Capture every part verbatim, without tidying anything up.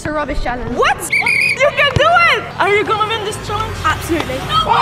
It's a rubbish challenge. What? You can do it! Are you gonna win this challenge? Absolutely. No! Oh,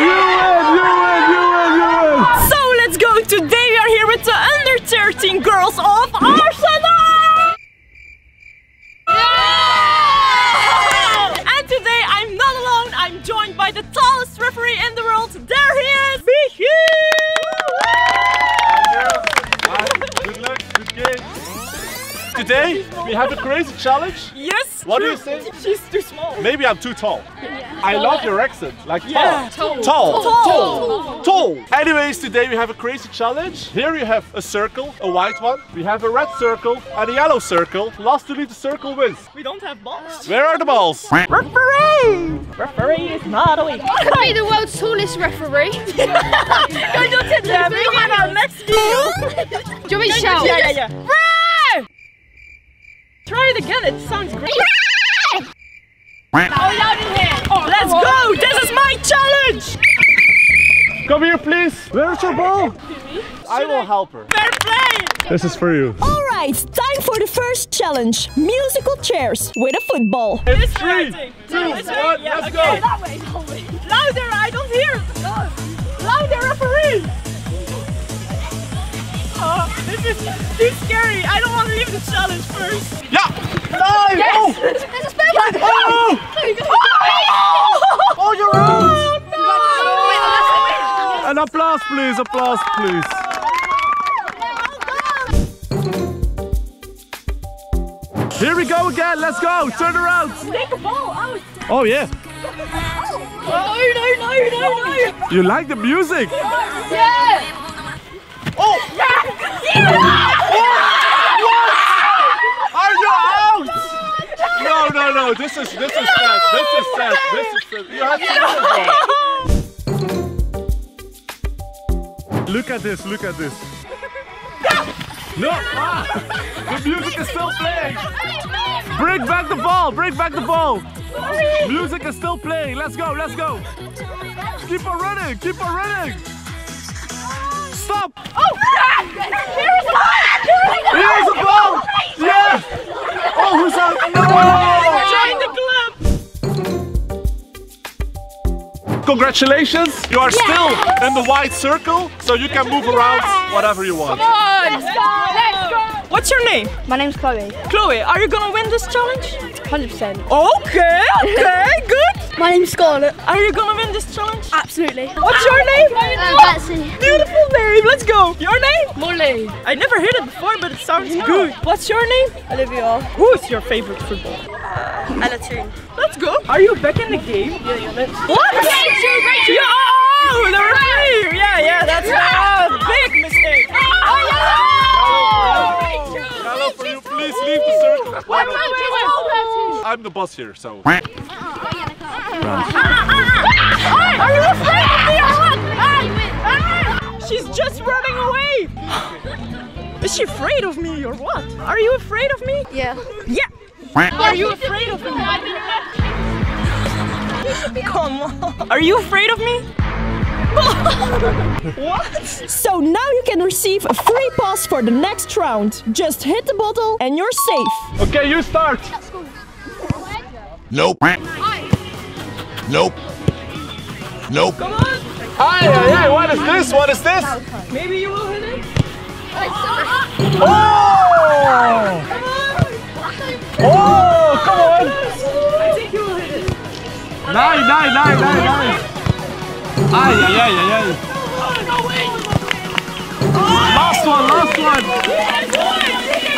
you win! You win! You win! You win! So let's go. Today we are here with the under thirteen girls of Arsenal. Yeah! And today I'm not alone. I'm joined by the tallest referee in the world. There he is. Good luck. Good game. Today, we have a crazy challenge. Yes. What true. do you say? She's too small. Maybe I'm too tall. Yeah. I love your accent. Like yeah. tall. Tall. Tall. Tall. Tall. Tall. Tall. Tall. Anyways, today we have a crazy challenge. Here you have a circle, a white one. We have a red circle and a yellow circle. Last to leave the circle wins. We don't have balls. Where are the balls? Referee! Referee is not awake. I could be the world's tallest referee. No, you did that. Maybe in our next video. Do we shout? Yeah, yeah, yeah. Try it again, it sounds great. Yeah! How loud in here? Oh, let's go! This is my challenge! Come here, please! Where's your ball? I will help her. Fair play! This is for you. Alright, time for the first challenge. Musical chairs with a football. It's three, two, one, let's go! Louder, I don't hear it! Louder, referee! Oh, this is too scary. I don't want to leave the challenge first. Yeah! Nice! Yes. Oh. There's a spare one! Oh! Oh, you're out! Oh, no. An applause, please. Applause, please. Oh. Here we go again. Let's go. Turn around. Take the ball out. Oh, yeah. Oh, no, no, no, no. You like the music? Yeah. Oh! Yeah. Yeah. Oh. What? Are you out? No, no, no, no. This is this is no. sad. This is sad. This is sad. You have to no. Look at this. Look at this. No! Ah. The music is still playing. Bring back the ball. Bring back the ball. Music is still playing. Let's go. Let's go. Keep on running. Keep on running. Stop! Oh! Here is a ball! Here is a ball! Yes! Oh, who's out? No! Join the club! Congratulations! You are yes. still in the white circle, so you can move around yes. whatever you want. Come on! Let's go! Let's go! What's your name? My name's Chloe. Chloe, are you gonna win this challenge? one hundred percent. Okay, okay, good! My name's Scarlett. Are you gonna win this challenge? Absolutely. What's your name? Uh, Betsy. Beautiful name, let's go! Your name? Molay. I never heard it before, but it sounds yeah. good. What's your name? Olivia. Who's your favorite footballer? Uh, and a team. Let's go! Are you back in the game? Yeah, yeah, let's go. What? Rachel, Rachel! Yeah. Oh, the referee! Yeah, yeah, that's a big mistake! Oh, yeah. Hello, Rachel! Hello for you, please leave the circle. Wait, wait, wait, wait. I'm the boss here, so... Are you afraid of me or what? She's just running away! Is she afraid of me or what? Are you afraid of me? Yeah. Yeah! Are you afraid of me? Come on! Are you afraid of me? What? So now you can receive a free pass for the next round. Just hit the bottle and you're safe. Okay, you start! Nope. Nope. Nope. Come on! Aye, aye, aye. What is this? What is this? Maybe you will hit it. Oh! Oh! Oh, come on! I think you will hit it. Nine, nine, nine, nine, nine. Aye, aye, aye, aye. Last one, last one. You can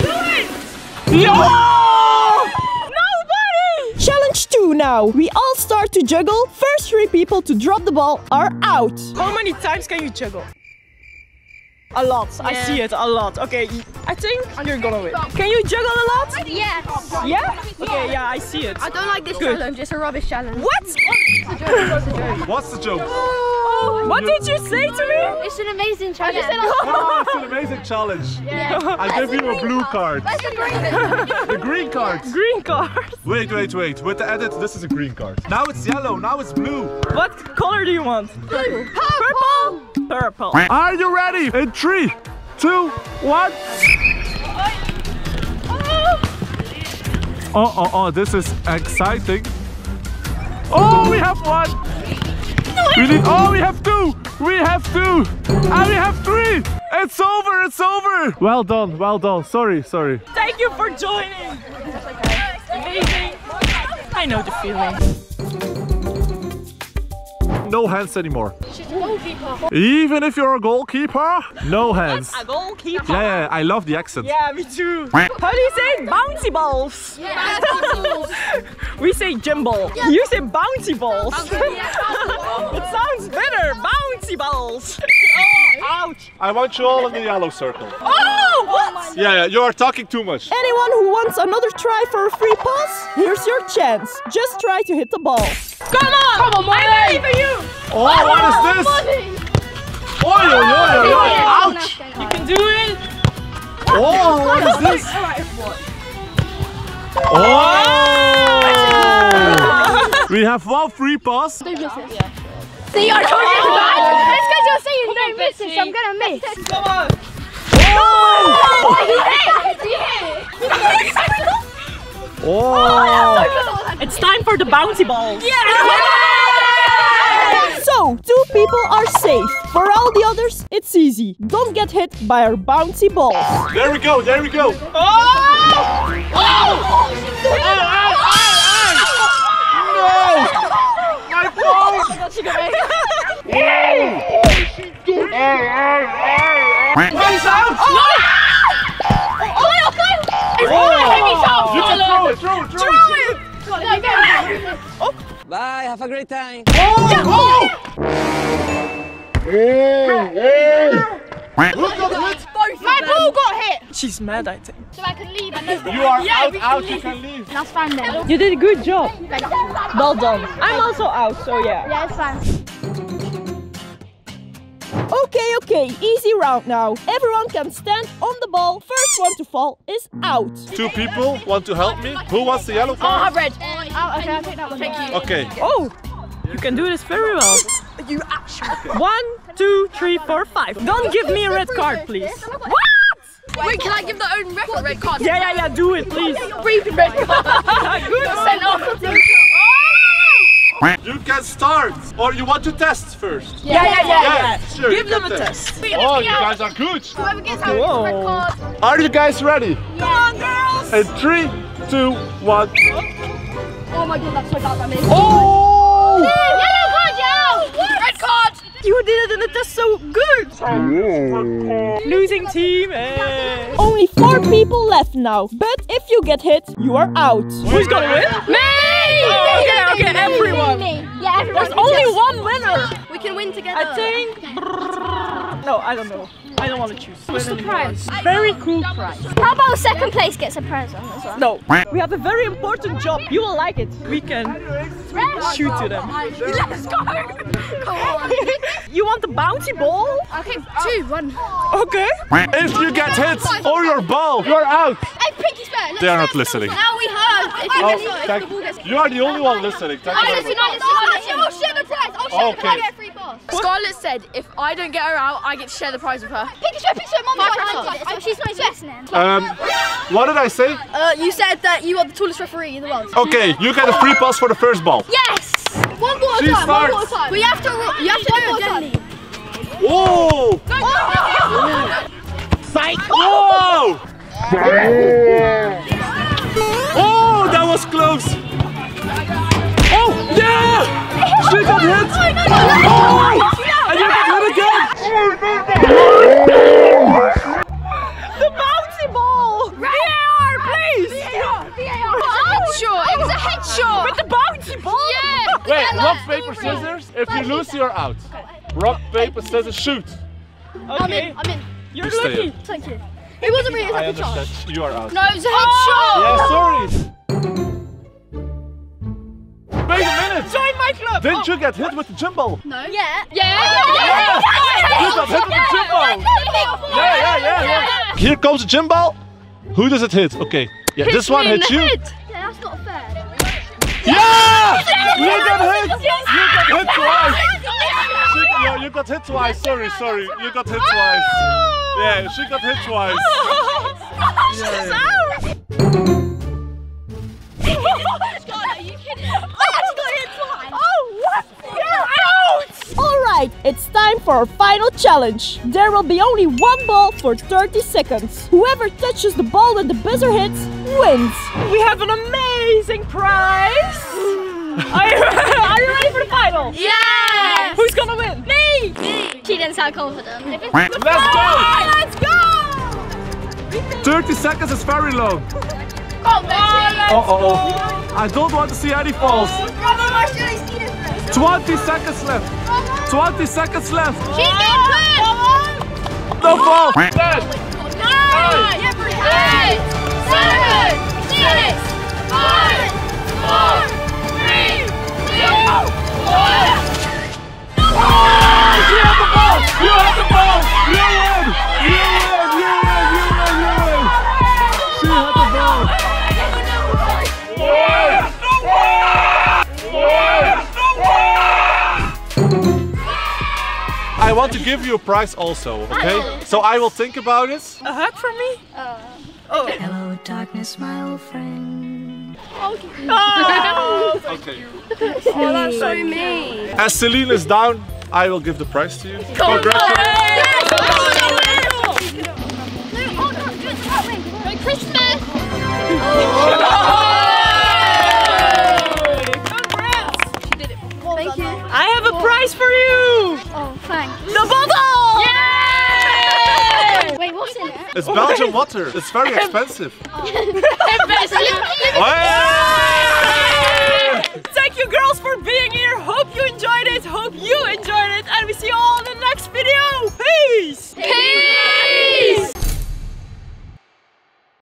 do it! You can do it! Oh! Nobody! Challenge two now. We all start to juggle. First three people to drop the ball are out. How many times can you juggle? A lot. Yeah. I see it a lot. Okay, I think you're gonna win. Can you juggle a lot? Yes. Yeah? Okay, yeah, I see it. I don't like this Good. challenge. It's a rubbish challenge. What? What's the joke? Oh, what did you say to me? It's an amazing challenge. I just said, oh. Oh, it's an amazing challenge. Yeah. I give you a blue card. That's a green card. The green card. Green card. Wait, wait, wait. With the edit, this is a green card. Now it's yellow. Now it's blue. What color do you want? Blue. Purple. Purple. Are you ready? In three, two, one. Oh. Oh, oh, oh, this is exciting. Oh, we have one. We need, oh, we have two. We have two. And we have three. It's over. It's over. Well done. Well done. Sorry. Sorry. Thank you for joining. Amazing. I know the feeling. No hands anymore. She's a goalkeeper. Even if you're a goalkeeper, no hands. That's a goalkeeper. Yeah, yeah, I love the accent. Yeah, me too. How do you say bouncy balls? Yeah, bouncy balls. We say gym ball. Yeah. You say bouncy balls. Okay, yeah, bouncy balls. It sounds better. Bouncy balls. Oh, ouch. I want you all in the yellow circle. Oh, what? Yeah, yeah, you are talking too much. Anyone who wants another try for a free pass, here's your chance. Just try to hit the ball. Come on. Come on, Molay. I believe in you. Oh, oh, what is this? Oi, oi, oi, oi. Ouch. You can do it. Oh, what is this? Oh. We have one free pass. They miss it. Yeah. They are talking about it. It's because you're saying they miss it, so I'm going to miss. Come on. Oh! Oh! It's time for the bouncy balls. Yeah! So, two people are safe. For all the others, it's easy. Don't get hit by our bouncy balls. There we go, there we go. Oh! Oh! Oh! Hands out! No! Oh my God! It's not you can throw it! Throw it! Throw it! Oh. Bye! Have a great time! Oh! Yeah. Oh. Hey! Hey! Who got hit? My ball got hit! She's mad, I think. So I can leave. You are yeah, out, out, leave. You can leave. That's fine then. You did a good job. Well done. I'm also out, so yeah. Yeah, it's fine. Okay, okay, easy round now. Everyone can stand on the ball. First one to fall is out. Two people want to help me. Who wants the yellow card? Oh, I've read. Oh, okay, I'll take that one. Thank you. Okay. Oh, you can do this very well. You actually. Okay. One, two, three, four, five. Don't give me a red card, please. What? Wait, can I give the own ref a red card? Yeah, yeah, yeah, do it, please. Free the red card. Good. Send off. You can start, or you want to test first? Yeah, yeah, yeah, yeah, yeah. yeah. Sure, give them a test. test. Oh, you guys are good. Whoever gets out of the red card. Are you guys ready? Come on, girls! In three, two, one. Oh my God, that's so bad, that means. Oh! Yellow card, yellow! What? Red card! You did it in the test so good! Oh. Losing team. Eh. Only four people left now, but if you get hit, you are out. Who's gonna win? Me! Oh, okay, okay, everyone. Yeah, everyone. There's only just... one winner. We can win together. I think. No, I don't know. I don't want to choose. What's the prize? Very cool prize. How about second place gets a prize on this one? No. We have a very important job. You will like it. We can shoot to them. Let's go. Come on. You want the bouncy ball? Okay, two, one. Okay. If you get hit or your ball, you're out. I pinky swear. They are not listening. Now we heard. If you oh, get hit, it's the ball gets you are the only one listening. Thank I you. I'll share the prize. I'll share the prize. I get a free pass. Scarlett said if I don't get her out, I get to share the prize with her. Picture, picture, mum. She's my dressing name. Um, what did I say? Uh, you said that you are the tallest referee in the world. Okay, you get a free pass for the first ball. Yes. One more she time. Starts. One more time. We have to. You have to do it gently. Whoa! Psycho! Oh, that was close. Yeah! She got hit! Oh! And you got hit again! The bouncy ball! V A R, please! V A R! It was a headshot! But the bouncy ball! Yeah! Wait, rock, paper, scissors. If you lose, you're out. Rock, paper, scissors, shoot! I'm in, I'm in. You're lucky! Thank you. It wasn't really a headshot. You are out. No, it was a headshot! Yeah, sorry! Wait a minute! Join my club! Didn't oh. you get hit with the gym ball? No. Yeah. Yeah. Yeah. yeah. yeah. You got hit with the gym ball. Yeah, yeah, yeah, yeah. Here comes the gym ball. Who does it hit? Okay. Yeah, hits this one hits you. Head. Yeah, that's not fair. Yeah! yeah. You got hit. You got hit twice. No, you got hit twice. Sorry, sorry. You got hit twice. Yeah, she got hit twice. She's out. Oh, what? You're out! Alright, it's time for our final challenge. There will be only one ball for thirty seconds. Whoever touches the ball when the buzzer hits wins. We have an amazing prize. Are you, are you ready for the final? Yes! Who's gonna win? Me! Me. She didn't sound confident. Let's go! Let's go! thirty seconds is very long. Come on, let's uh -oh. go. I don't want to see any falls. twenty seconds left. twenty seconds left. She's gonna win! No fall! ten, nine, eight, seven, six, five, four, three, two, one. Oh, you have the ball! You have the ball! You win! You win! You win! You win! You win! She had the ball! I want to give you a prize also, okay? So I will think about it. A hug from me? Uh, oh. Hello, darkness, my old friend. Okay. Oh, okay. Oh, that's so mean. As Celine is down, I will give the prize to you. Congratulations! Merry Christmas! Congrats! She did it. Thank you. I have a prize for you. Oh, thanks. The bottle! Yeah! Wait, what's in it? It's Belgian water. It's very expensive. Expensive. Thank you girls for being here. Hope you enjoyed it. Hope you enjoyed it. And we see you all